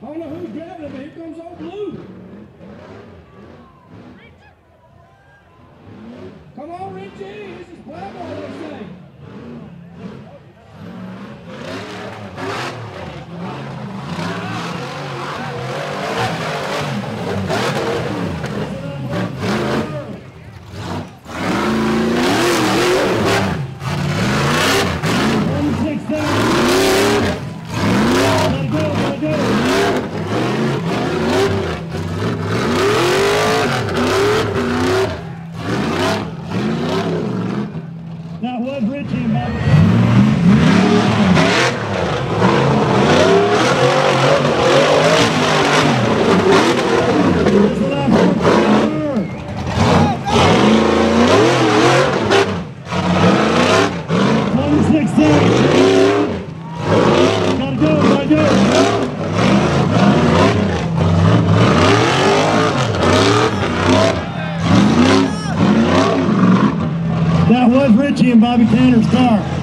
I don't know who's grabbing it, but here comes old Blue. Come on, Richie. This is Backdoor, they say. Now, who have Richie and Richie and Bobby Tanner's car.